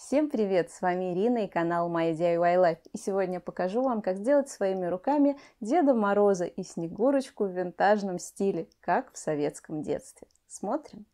Всем привет! С вами Ирина и канал My DIY life. И сегодня я покажу вам, как сделать своими руками Деда Мороза и Снегурочку в винтажном стиле, как в советском детстве. Смотрим!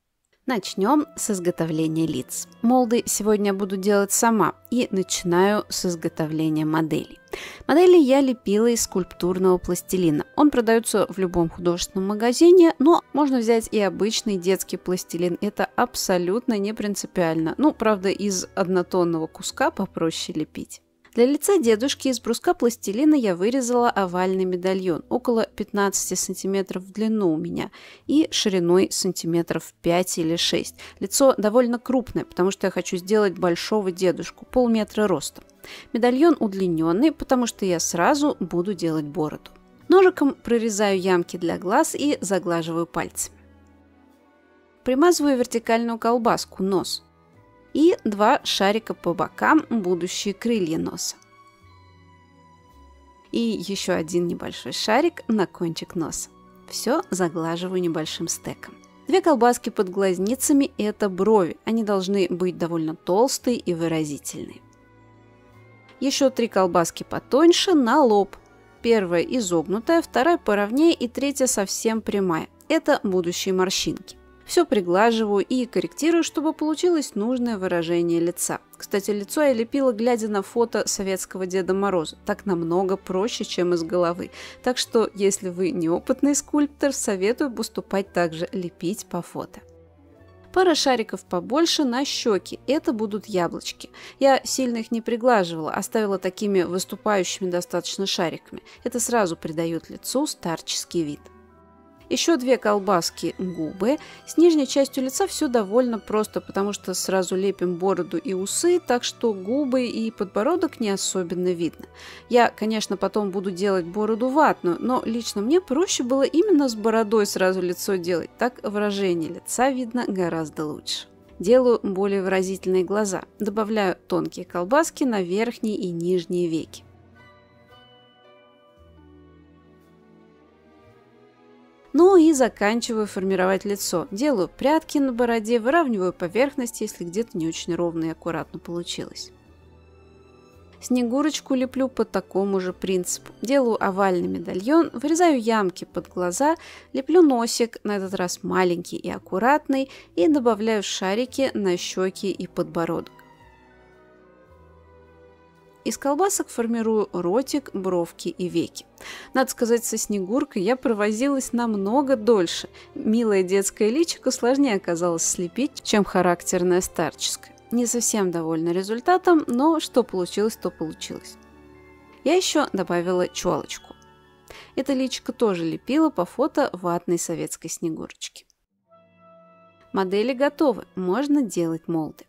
Начнем с изготовления лиц. Молды сегодня я буду делать сама и начинаю с изготовления моделей. Модели я лепила из скульптурного пластилина. Он продается в любом художественном магазине, но можно взять и обычный детский пластилин. Это абсолютно не принципиально. Ну, правда, из однотонного куска попроще лепить. Для лица дедушки из бруска пластилина я вырезала овальный медальон, около 15 сантиметров в длину у меня и шириной сантиметров 5 или 6. Лицо довольно крупное, потому что я хочу сделать большого дедушку, полметра ростом. Медальон удлиненный, потому что я сразу буду делать бороду. Ножиком прорезаю ямки для глаз и заглаживаю пальцами. Примазываю вертикальную колбаску, нос. И два шарика по бокам, будущие крылья носа. И еще один небольшой шарик на кончик носа. Все заглаживаю небольшим стеком. Две колбаски под глазницами – это брови. Они должны быть довольно толстые и выразительные. Еще три колбаски потоньше на лоб. Первая изогнутая, вторая поровнее и третья совсем прямая. Это будущие морщинки. Все приглаживаю и корректирую, чтобы получилось нужное выражение лица. Кстати, лицо я лепила, глядя на фото советского Деда Мороза. Так намного проще, чем из головы. Так что, если вы неопытный скульптор, советую поступать также, лепить по фото. Пара шариков побольше на щеки. Это будут яблочки. Я сильно их не приглаживала, оставила такими выступающими достаточно шариками. Это сразу придает лицу старческий вид. Еще две колбаски губы. С нижней частью лица все довольно просто, потому что сразу лепим бороду и усы, так что губы и подбородок не особенно видно. Я, конечно, потом буду делать бороду ватную, но лично мне проще было именно с бородой сразу лицо делать, так выражение лица видно гораздо лучше. Делаю более выразительные глаза. Добавляю тонкие колбаски на верхние и нижние веки. Ну и заканчиваю формировать лицо. Делаю прядки на бороде, выравниваю поверхность, если где-то не очень ровно и аккуратно получилось. Снегурочку леплю по такому же принципу. Делаю овальный медальон, вырезаю ямки под глаза, леплю носик, на этот раз маленький и аккуратный, и добавляю шарики на щеки и подбородок. Из колбасок формирую ротик, бровки и веки. Надо сказать, со Снегуркой я провозилась намного дольше. Милое детское личико сложнее оказалось слепить, чем характерное старческое. Не совсем довольна результатом, но что получилось, то получилось. Я еще добавила челочку. Это личико тоже лепила по фото ватной советской Снегурочки. Модели готовы, можно делать молды.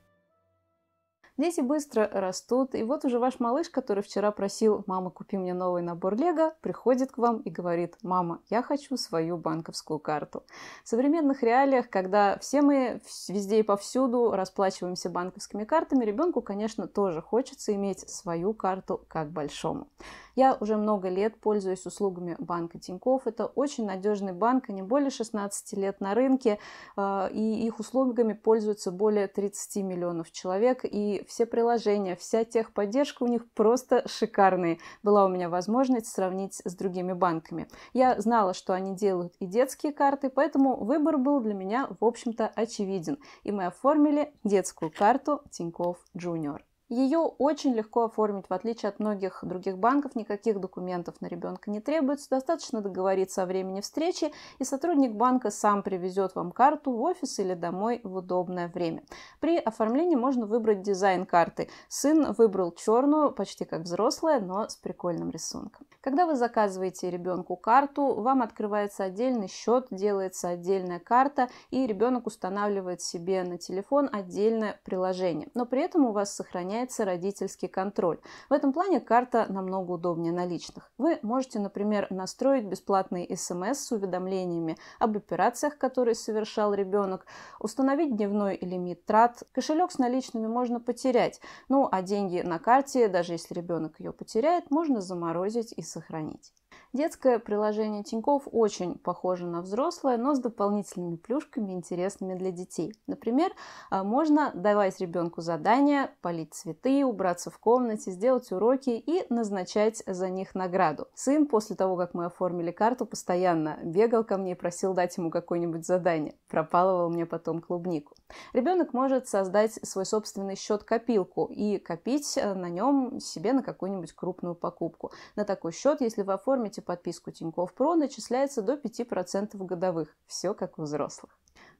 Дети быстро растут, и вот уже ваш малыш, который вчера просил «Мама, купи мне новый набор Лего», приходит к вам и говорит «Мама, я хочу свою банковскую карту». В современных реалиях, когда все мы везде и повсюду расплачиваемся банковскими картами, ребенку, конечно, тоже хочется иметь свою карту как большому. Я уже много лет пользуюсь услугами банка Тинькофф. Это очень надежный банк, они более 16 лет на рынке, и их услугами пользуются более 30 миллионов человек, и все приложения, вся техподдержка у них просто шикарные. Была у меня возможность сравнить с другими банками. Я знала, что они делают и детские карты, поэтому выбор был для меня, в общем-то, очевиден. И мы оформили детскую карту Тинькофф Джуниор. Ее очень легко оформить, в отличие от многих других банков, никаких документов на ребенка не требуется, достаточно договориться о времени встречи, и сотрудник банка сам привезет вам карту в офис или домой в удобное время. При оформлении можно выбрать дизайн карты. Сын выбрал черную, почти как взрослая, но с прикольным рисунком. Когда вы заказываете ребенку карту, вам открывается отдельный счет, делается отдельная карта, и ребенок устанавливает себе на телефон отдельное приложение, но при этом у вас сохраняется родительский контроль. В этом плане карта намного удобнее наличных. Вы можете, например, настроить бесплатные смс с уведомлениями об операциях, которые совершал ребенок, установить дневной лимит трат. Кошелек с наличными можно потерять, ну а деньги на карте, даже если ребенок ее потеряет, можно заморозить и сохранить. Детское приложение Тинькофф очень похоже на взрослое, но с дополнительными плюшками, интересными для детей. Например, можно давать ребенку задания, полить цветы, убраться в комнате, сделать уроки и назначать за них награду. Сын после того, как мы оформили карту, постоянно бегал ко мне и просил дать ему какое-нибудь задание. Пропалывал мне потом клубнику. Ребенок может создать свой собственный счет-копилку и копить на нем себе на какую-нибудь крупную покупку. На такой счет, если вы оформите подписку Тинькофф Про, начисляется до 5% годовых. Все как у взрослых.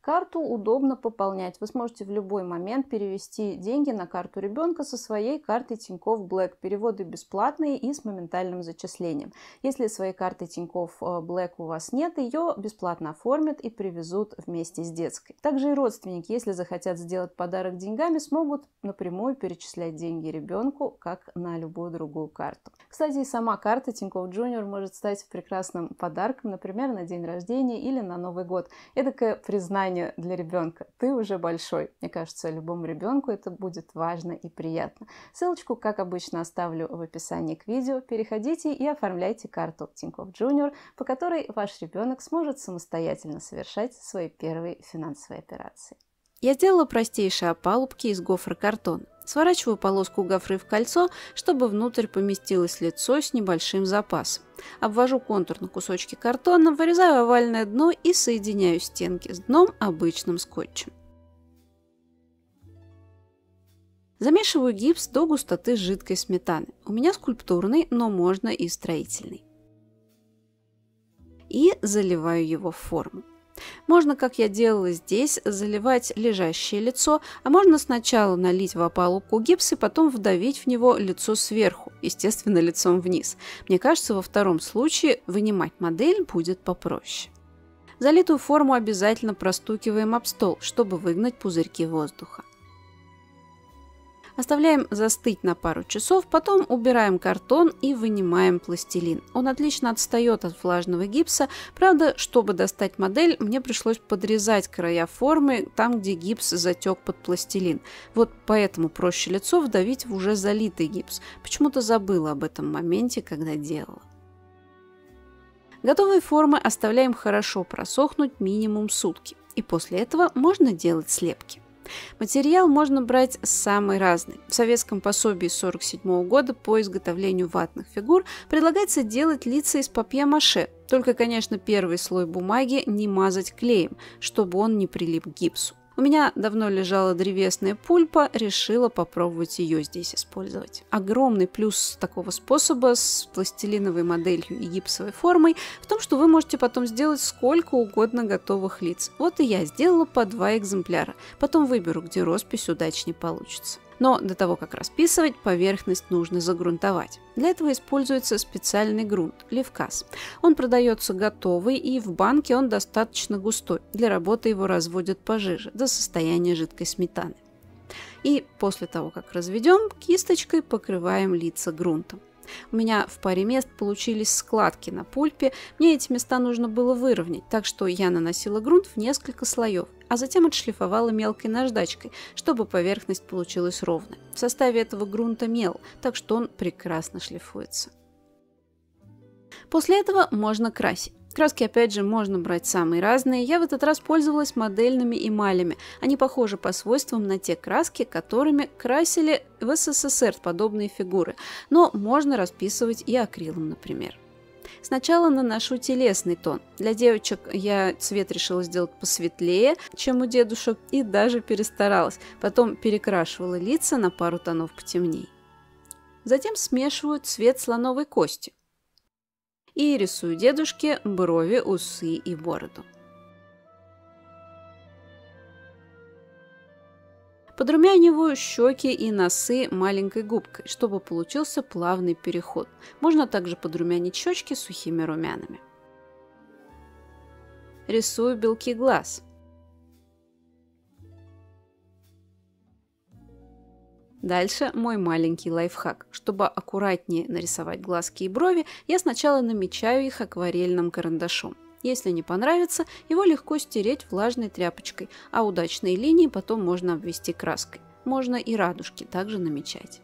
Карту удобно пополнять. Вы сможете в любой момент перевести деньги на карту ребенка со своей карты Тинькофф Black. Переводы бесплатные и с моментальным зачислением. Если своей карты Тинькофф Black у вас нет, ее бесплатно оформят и привезут вместе с детской. Также и родственники, если захотят сделать подарок деньгами, смогут напрямую перечислять деньги ребенку, как на любую другую карту. Кстати, и сама карта Тинькофф Джуниор может стать прекрасным подарком, например, на день рождения или на Новый год. Эдакое признание для ребенка: ты уже большой. Мне кажется, любому ребенку это будет важно и приятно. Ссылочку, как обычно, оставлю в описании к видео. Переходите и оформляйте карту Тинькофф Джуниор, по которой ваш ребенок сможет самостоятельно совершать свои первые финансовые операции. Я сделала простейшие опалубки из гофрокартона. Сворачиваю полоску гофры в кольцо, чтобы внутрь поместилось лицо с небольшим запасом. Обвожу контур на кусочки картона, вырезаю овальное дно и соединяю стенки с дном обычным скотчем. Замешиваю гипс до густоты жидкой сметаны. У меня скульптурный, но можно и строительный. И заливаю его в форму. Можно, как я делала здесь, заливать лежащее лицо, а можно сначала налить в опалубку гипс и потом вдавить в него лицо сверху, естественно, лицом вниз. Мне кажется, во втором случае вынимать модель будет попроще. Залитую форму обязательно простукиваем об стол, чтобы выгнать пузырьки воздуха. Оставляем застыть на пару часов, потом убираем картон и вынимаем пластилин. Он отлично отстает от влажного гипса, правда, чтобы достать модель, мне пришлось подрезать края формы там, где гипс затек под пластилин. Вот поэтому проще лицо вдавить в уже залитый гипс. Почему-то забыла об этом моменте, когда делала. Готовые формы оставляем хорошо просохнуть минимум сутки, и после этого можно делать слепки. Материал можно брать самый разный. В советском пособии 1947-го года по изготовлению ватных фигур предлагается делать лица из папье-маше, только, конечно, первый слой бумаги не мазать клеем, чтобы он не прилип к гипсу. У меня давно лежала древесная пульпа, решила попробовать ее здесь использовать. Огромный плюс такого способа с пластилиновой моделью и гипсовой формой в том, что вы можете потом сделать сколько угодно готовых лиц. Вот и я сделала по 2 экземпляра, потом выберу, где роспись удачнее получится. Но до того, как расписывать, поверхность нужно загрунтовать. Для этого используется специальный грунт – левкас. Он продается готовый, и в банке он достаточно густой. Для работы его разводят пожиже, до состояния жидкой сметаны. И после того, как разведем, кисточкой покрываем лица грунтом. У меня в паре мест получились складки на пульпе, мне эти места нужно было выровнять, так что я наносила грунт в несколько слоев, а затем отшлифовала мелкой наждачкой, чтобы поверхность получилась ровной. В составе этого грунта мел, так что он прекрасно шлифуется. После этого можно красить. Краски, опять же, можно брать самые разные. Я в этот раз пользовалась модельными эмалями. Они похожи по свойствам на те краски, которыми красили в СССР подобные фигуры. Но можно расписывать и акрилом, например. Сначала наношу телесный тон. Для девочек я цвет решила сделать посветлее, чем у дедушек, и даже перестаралась. Потом перекрашивала лица на пару тонов потемней. Затем смешиваю цвет слоновой кости. И рисую дедушке брови, усы и бороду. Подрумяниваю щеки и носы маленькой губкой, чтобы получился плавный переход. Можно также подрумянить щечки сухими румянами. Рисую белки глаз. Дальше мой маленький лайфхак. Чтобы аккуратнее нарисовать глазки и брови, я сначала намечаю их акварельным карандашом. Если не понравится, его легко стереть влажной тряпочкой, а удачные линии потом можно обвести краской. Можно и радужки также намечать.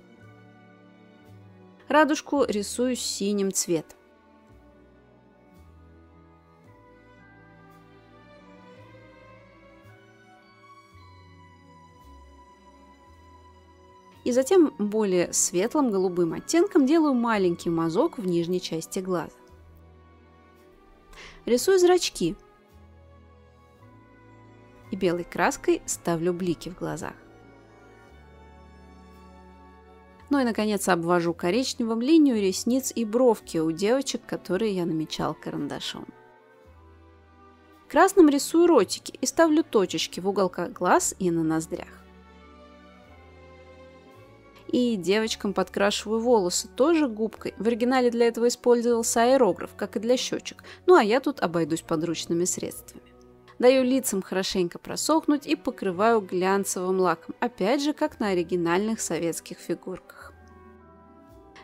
Радужку рисую синим цветом. и затем более светлым голубым оттенком делаю маленький мазок в нижней части глаза. Рисую зрачки и белой краской ставлю блики в глазах. Ну и наконец обвожу коричневым линию ресниц и бровки у девочек, которые я намечал карандашом. Красным рисую ротики и ставлю точечки в уголках глаз и на ноздрях. И девочкам подкрашиваю волосы тоже губкой. В оригинале для этого использовался аэрограф, как и для щечек. Ну а я тут обойдусь подручными средствами. Даю лицам хорошенько просохнуть и покрываю глянцевым лаком. Опять же, как на оригинальных советских фигурках.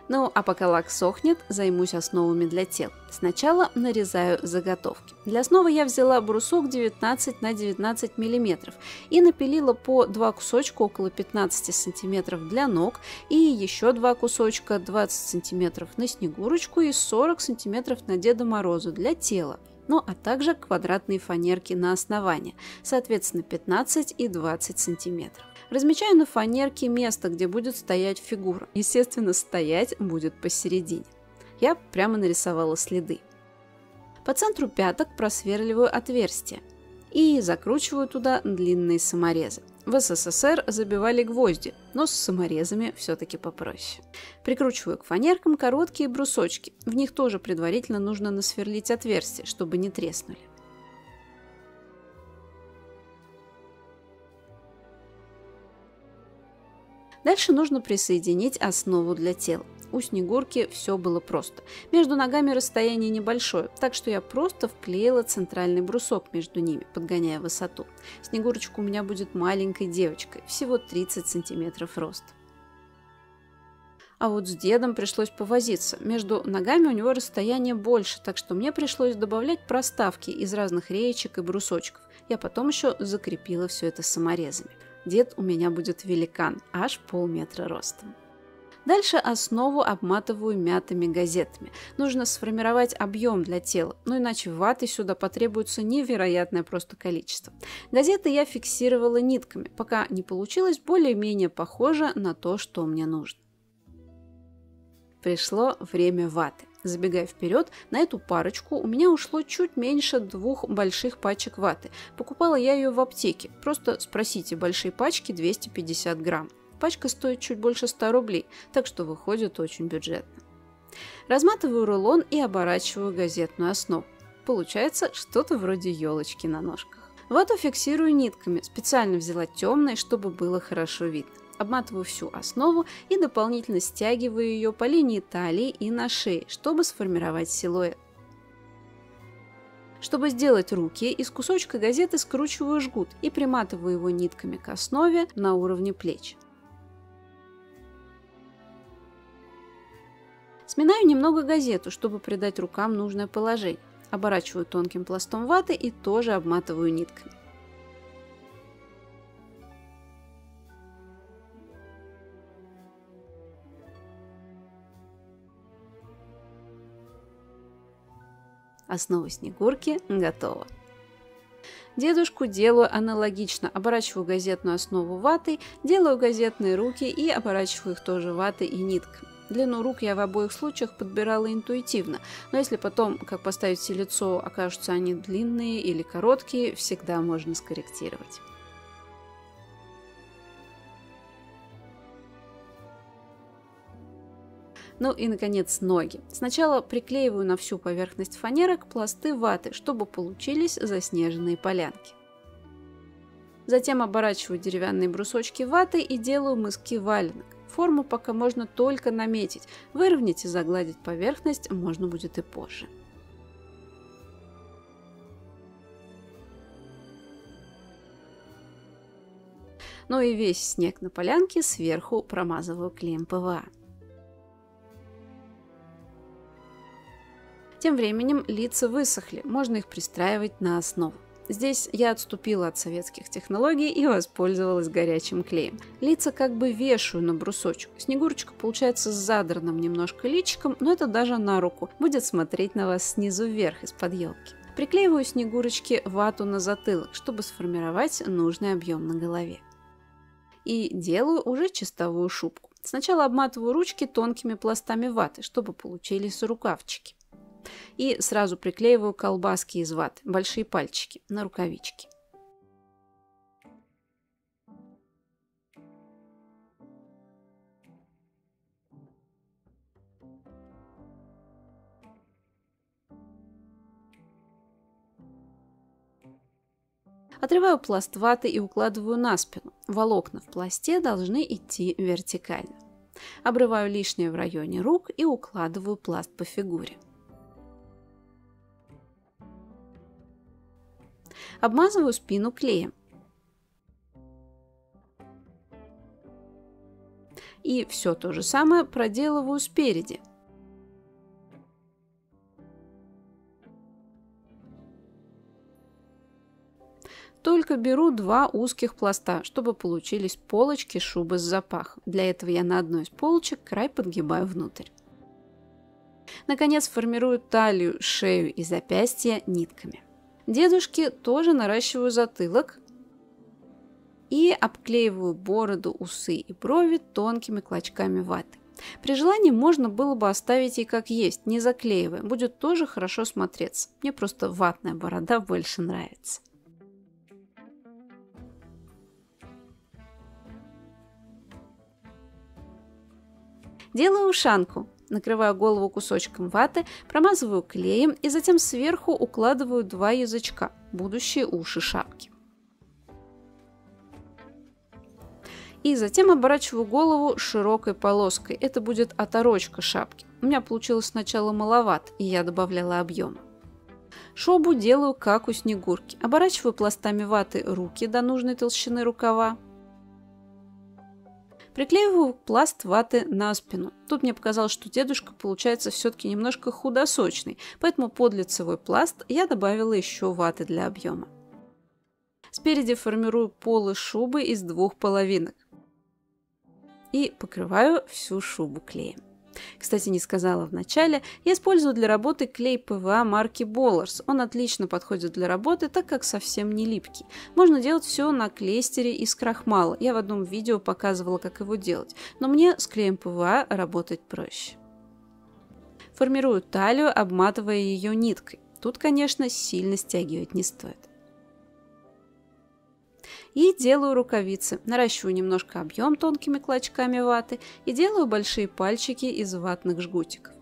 Ну а пока лак сохнет, займусь основами для тел. Сначала нарезаю заготовки. Для основы я взяла брусок 19 на 19 мм и напилила по 2 кусочка около 15 см для ног и еще 2 кусочка 20 см на Снегурочку и 40 см на Деда Мороза для тела, ну а также квадратные фанерки на основание, соответственно 15 и 20 см. Размечаю на фанерке место, где будет стоять фигура. Естественно, стоять будет посередине. Я прямо нарисовала следы. По центру пяток просверливаю отверстие и закручиваю туда длинные саморезы. В СССР забивали гвозди, но с саморезами все-таки попроще. Прикручиваю к фанеркам короткие брусочки. В них тоже предварительно нужно насверлить отверстие, чтобы не треснули. Дальше нужно присоединить основу для тела. У Снегурки все было просто. Между ногами расстояние небольшое, так что я просто вклеила центральный брусок между ними, подгоняя высоту. Снегурочка у меня будет маленькой девочкой, всего 30 сантиметров роста. А вот с дедом пришлось повозиться. Между ногами у него расстояние больше, так что мне пришлось добавлять проставки из разных реечек и брусочков. Я потом еще закрепила все это саморезами. Дед у меня будет великан, аж полметра ростом. Дальше основу обматываю мятыми газетами. Нужно сформировать объем для тела, но иначе ваты сюда потребуется невероятное просто количество. Газеты я фиксировала нитками, пока не получилось более-менее похоже на то, что мне нужно. Пришло время ваты. Забегая вперед, на эту парочку у меня ушло чуть меньше 2 больших пачек ваты. Покупала я ее в аптеке. Просто спросите, большие пачки 250 грамм. Пачка стоит чуть больше 100 рублей, так что выходит очень бюджетно. Разматываю рулон и оборачиваю газетную основу. Получается что-то вроде елочки на ножках. Вату фиксирую нитками. Специально взяла темные, чтобы было хорошо видно. Обматываю всю основу и дополнительно стягиваю ее по линии талии и на шее, чтобы сформировать силуэт. Чтобы сделать руки, из кусочка газеты скручиваю жгут и приматываю его нитками к основе на уровне плеч. Сминаю немного газету, чтобы придать рукам нужное положение. Оборачиваю тонким пластом ваты и тоже обматываю нитками. Основа Снегурки готова. Дедушку делаю аналогично. Оборачиваю газетную основу ватой, делаю газетные руки и оборачиваю их тоже ватой и нитками. Длину рук я в обоих случаях подбирала интуитивно, но если потом, как поставить себе лицо, окажутся они длинные или короткие, всегда можно скорректировать. Ну и, наконец, ноги. Сначала приклеиваю на всю поверхность фанерок пласты ваты, чтобы получились заснеженные полянки. Затем оборачиваю деревянные брусочки ваты и делаю мыски валенок. Форму пока можно только наметить. Выровнять и загладить поверхность можно будет и позже. Ну и весь снег на полянке сверху промазываю клеем ПВА. Тем временем лица высохли, можно их пристраивать на основу. Здесь я отступила от советских технологий и воспользовалась горячим клеем. Лица как бы вешаю на брусочек. Снегурочка получается с задранным немножко личиком, но это даже на руку. Будет смотреть на вас снизу вверх из-под елки. Приклеиваю Снегурочке вату на затылок, чтобы сформировать нужный объем на голове. и делаю уже чистовую шубку. Сначала обматываю ручки тонкими пластами ваты, чтобы получились рукавчики. И сразу приклеиваю колбаски из ваты, большие пальчики, на рукавички. Отрываю пласт ваты и укладываю на спину. Волокна в пласте должны идти вертикально. Обрываю лишнее в районе рук и укладываю пласт по фигуре. Обмазываю спину клеем. И все то же самое проделываю спереди. Только беру два узких пласта, чтобы получились полочки шубы с запахом. Для этого я на одной из полочек край подгибаю внутрь. Наконец, формирую талию, шею и запястья нитками. Дедушке тоже наращиваю затылок и обклеиваю бороду, усы и брови тонкими клочками ваты. При желании можно было бы оставить и как есть, не заклеивая, будет тоже хорошо смотреться. Мне просто ватная борода больше нравится. Делаю ушанку. Накрываю голову кусочком ваты, промазываю клеем и затем сверху укладываю два язычка, будущие уши шапки. И затем оборачиваю голову широкой полоской. Это будет оторочка шапки. У меня получилось сначала маловато, и я добавляла объема. Шубу делаю как у Снегурки. Оборачиваю пластами ваты руки до нужной толщины рукава. Приклеиваю пласт ваты на спину. Тут мне показалось, что дедушка получается все-таки немножко худосочный, поэтому под лицевой пласт я добавила еще ваты для объема. Спереди формирую полы шубы из двух половинок и покрываю всю шубу клеем. Кстати, не сказала в начале, я использую для работы клей ПВА марки Болларс. Он отлично подходит для работы, так как совсем не липкий. Можно делать все на клейстере из крахмала. Я в одном видео показывала, как его делать, но мне с клеем ПВА работать проще. Формирую талию, обматывая ее ниткой. Тут, конечно, сильно стягивать не стоит. И делаю рукавицы, наращиваю немножко объем тонкими клочками ваты и делаю большие пальчики из ватных жгутиков.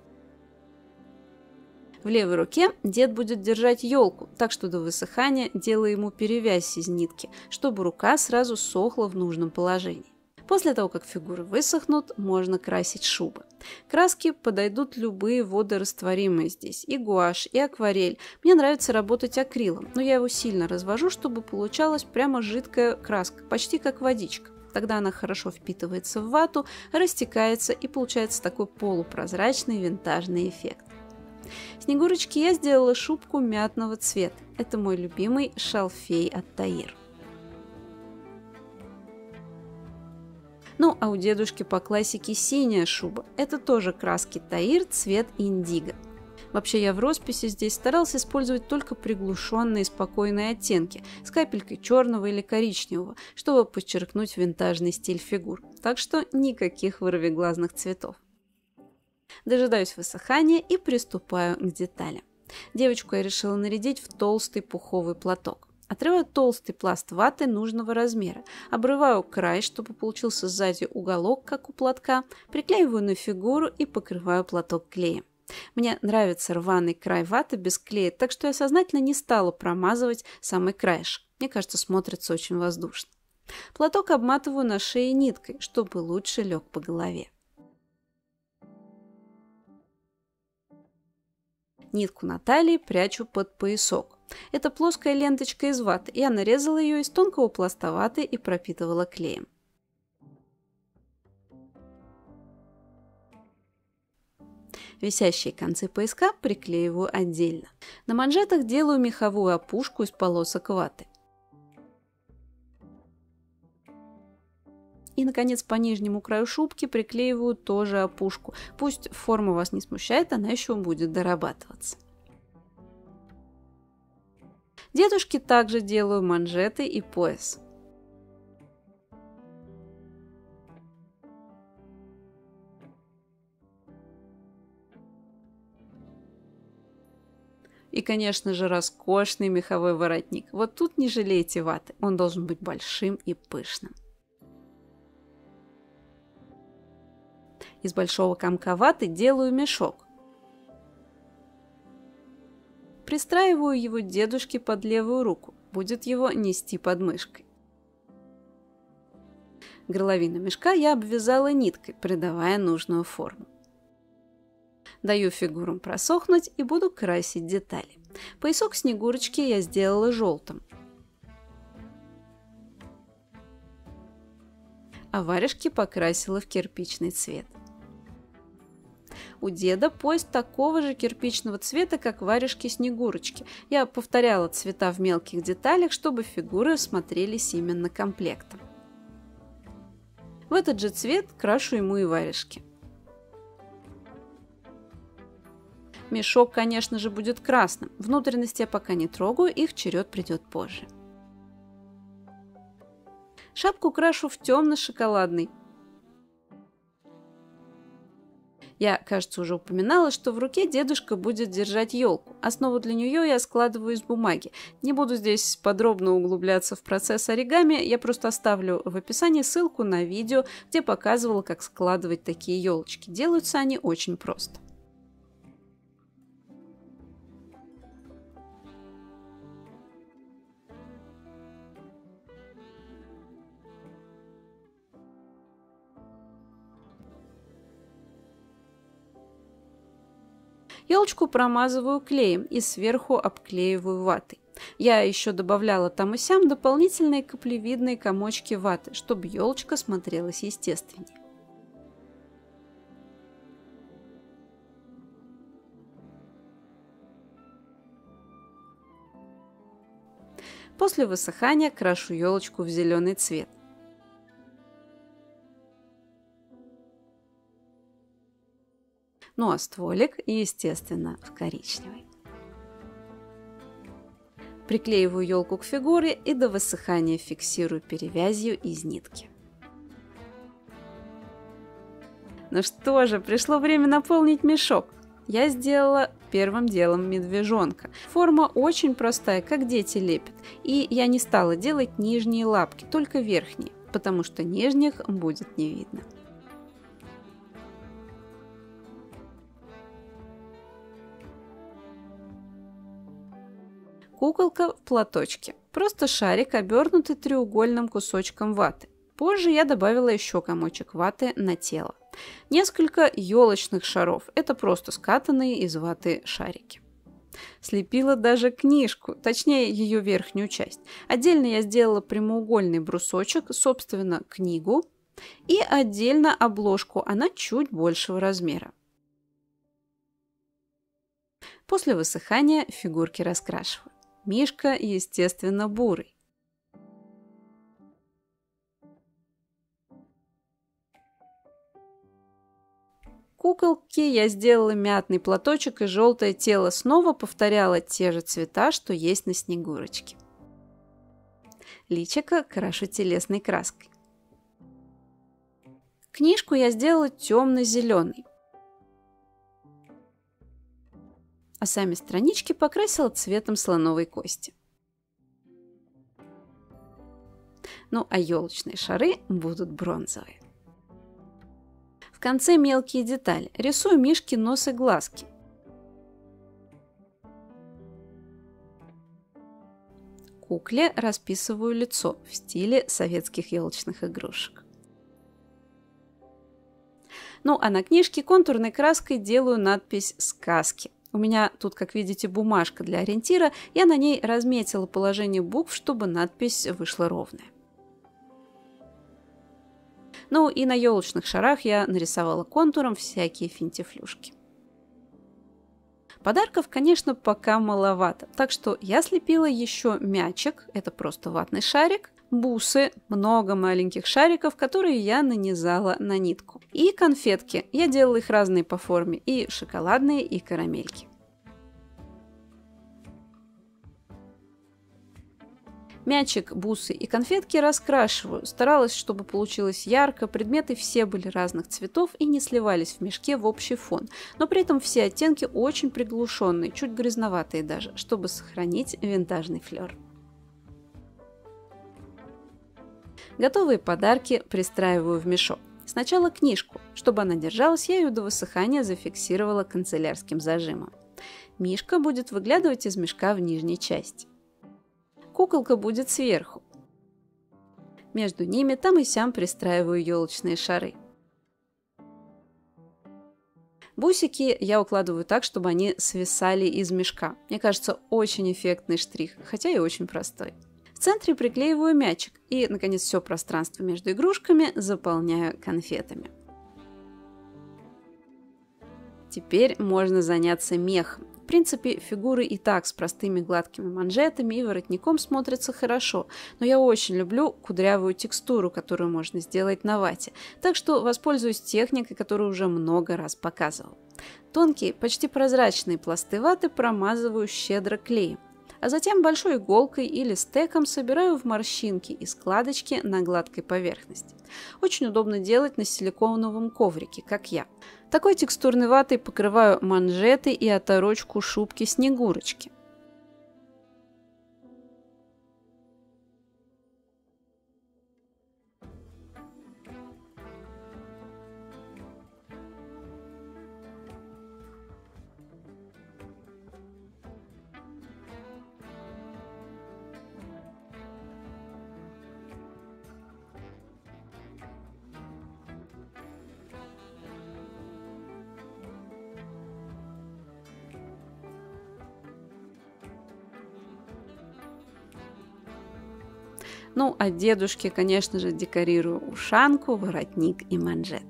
В левой руке дед будет держать елку, так что до высыхания делаю ему перевязь из нитки, чтобы рука сразу сохла в нужном положении. После того, как фигуры высохнут, можно красить шубы. Краски подойдут любые водорастворимые здесь, и гуашь, и акварель. Мне нравится работать акрилом, но я его сильно развожу, чтобы получалась прямо жидкая краска, почти как водичка. Тогда она хорошо впитывается в вату, растекается и получается такой полупрозрачный винтажный эффект. Снегурочке я сделала шубку мятного цвета. Это мой любимый шалфей от Таир. Ну, а у дедушки по классике синяя шуба. Это тоже краски Таир, цвет индиго. Вообще я в росписи здесь старался использовать только приглушенные спокойные оттенки с капелькой черного или коричневого, чтобы подчеркнуть винтажный стиль фигур. Так что никаких вырвиглазных цветов. Дожидаюсь высыхания и приступаю к деталям. Девочку я решила нарядить в толстый пуховый платок. Отрываю толстый пласт ваты нужного размера, обрываю край, чтобы получился сзади уголок, как у платка, приклеиваю на фигуру и покрываю платок клеем. Мне нравится рваный край ваты без клея, так что я сознательно не стала промазывать самый краешек. Мне кажется, смотрится очень воздушно. Платок обматываю на шее ниткой, чтобы лучше лег по голове. Нитку на талии прячу под поясок. Это плоская ленточка из ваты, я нарезала ее из тонкого пласта ваты и пропитывала клеем. Висящие концы пояска приклеиваю отдельно. На манжетах делаю меховую опушку из полосок ваты. И, наконец, по нижнему краю шубки приклеиваю тоже опушку. Пусть форма вас не смущает, она еще будет дорабатываться. Дедушке также делаю манжеты и пояс. и, конечно же, роскошный меховой воротник. Вот тут не жалейте ваты, он должен быть большим и пышным. Из большого комка ваты делаю мешок. Пристраиваю его дедушке под левую руку, будет его нести под мышкой. Горловину мешка я обвязала ниткой, придавая нужную форму. Даю фигурам просохнуть и буду красить детали. Поясок Снегурочки я сделала желтым, а варежки покрасила в кирпичный цвет. У деда пояс такого же кирпичного цвета, как варежки Снегурочки. Я повторяла цвета в мелких деталях, чтобы фигуры смотрелись именно комплектом. В этот же цвет крашу ему и варежки. Мешок, конечно же, будет красным. Внутренности я пока не трогаю, их черед придет позже. Шапку крашу в темно-шоколадный. Я, кажется, уже упоминала, что в руке дедушка будет держать елку. Основу для нее я складываю из бумаги. Не буду здесь подробно углубляться в процесс оригами, я просто оставлю в описании ссылку на видео, где показывала, как складывать такие елочки. Делаются они очень просто. Елочку промазываю клеем и сверху обклеиваю ватой. Я еще добавляла там и сям дополнительные каплевидные комочки ваты, чтобы елочка смотрелась естественнее. После высыхания крашу елочку в зеленый цвет. Ну а стволик, естественно, в коричневый. Приклеиваю елку к фигуре и до высыхания фиксирую перевязью из нитки. Ну что же, пришло время наполнить мешок. Я сделала первым делом медвежонка. Форма очень простая, как дети лепят. И я не стала делать нижние лапки, только верхние, потому что нижних будет не видно. Куколка в платочке. Просто шарик, обернутый треугольным кусочком ваты. Позже я добавила еще комочек ваты на тело. Несколько елочных шаров. Это просто скатанные из ваты шарики. Слепила даже книжку, точнее ее верхнюю часть. Отдельно я сделала прямоугольный брусочек, собственно книгу. И отдельно обложку, она чуть большего размера. После высыхания фигурки раскрашиваю. Мишка, естественно, бурый. Куколки я сделала мятный платочек и желтое тело, снова повторяла те же цвета, что есть на Снегурочке. Личико крашу телесной краской. Книжку я сделала темно-зеленой, а сами странички покрасила цветом слоновой кости. Ну а елочные шары будут бронзовые. В конце мелкие детали. Рисую мишки, нос и глазки. Кукле расписываю лицо в стиле советских елочных игрушек. Ну а на книжке контурной краской делаю надпись «Сказки». У меня тут, как видите, бумажка для ориентира, я на ней разметила положение букв, чтобы надпись вышла ровная. Ну и на елочных шарах я нарисовала контуром всякие финтифлюшки. Подарков, конечно, пока маловато, так что я слепила еще мячик, это просто ватный шарик, бусы, много маленьких шариков, которые я нанизала на нитку. И конфетки. Я делала их разные по форме. И шоколадные, и карамельки. Мячик, бусы и конфетки раскрашиваю. Старалась, чтобы получилось ярко, предметы все были разных цветов и не сливались в мешке в общий фон. Но при этом все оттенки очень приглушенные, чуть грязноватые даже, чтобы сохранить винтажный флер. Готовые подарки пристраиваю в мешок. Сначала книжку. Чтобы она держалась, я ее до высыхания зафиксировала канцелярским зажимом. Мишка будет выглядывать из мешка в нижней части. Куколка будет сверху. Между ними там и сям пристраиваю елочные шары. Бусики я укладываю так, чтобы они свисали из мешка. Мне кажется, очень эффектный штрих, хотя и очень простой. В центре приклеиваю мячик и, наконец, все пространство между игрушками заполняю конфетами. Теперь можно заняться мехом. В принципе, фигуры и так с простыми гладкими манжетами и воротником смотрятся хорошо, но я очень люблю кудрявую текстуру, которую можно сделать на вате, так что воспользуюсь техникой, которую уже много раз показывал. Тонкие, почти прозрачные пласты ваты промазываю щедро клеем, а затем большой иголкой или стеком собираю в морщинки и складочки на гладкой поверхности. Очень удобно делать на силиконовом коврике, как я. Такой текстурной ватой покрываю манжеты и оторочку шубки Снегурочки. Ну, а дедушке, конечно же, декорирую ушанку, воротник и манжеты.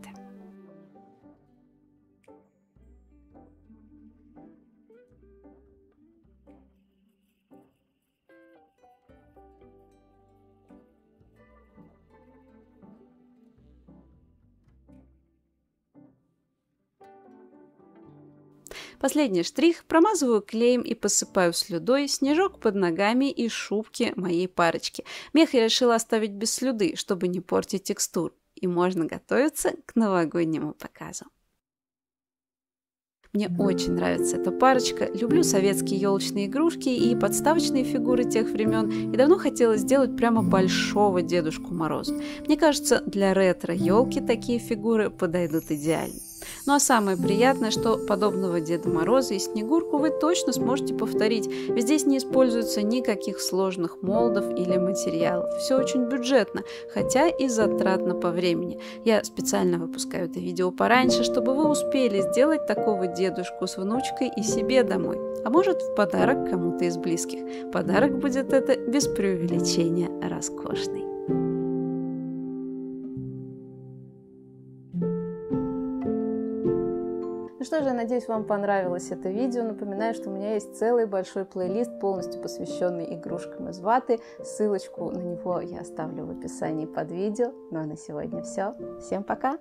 Последний штрих промазываю клеем и посыпаю слюдой снежок под ногами и шубки моей парочки. Мех я решила оставить без слюды, чтобы не портить текстуру. И можно готовиться к новогоднему показу. Мне очень нравится эта парочка, люблю советские елочные игрушки и подставочные фигуры тех времен, и давно хотела сделать прямо большого Дедушку Мороза. Мне кажется, для ретро-елки такие фигуры подойдут идеально. Ну а самое приятное, что подобного Деда Мороза и Снегурку вы точно сможете повторить, ведь здесь не используется никаких сложных молдов или материалов. Все очень бюджетно, хотя и затратно по времени. Я специально выпускаю это видео пораньше, чтобы вы успели сделать такого дедушку с внучкой и себе домой, а может в подарок кому-то из близких. Подарок будет это без преувеличения роскошный. Что же, я надеюсь, вам понравилось это видео. Напоминаю, что у меня есть целый большой плейлист, полностью посвященный игрушкам из ваты. Ссылочку на него я оставлю в описании под видео. Ну а на сегодня все. Всем пока!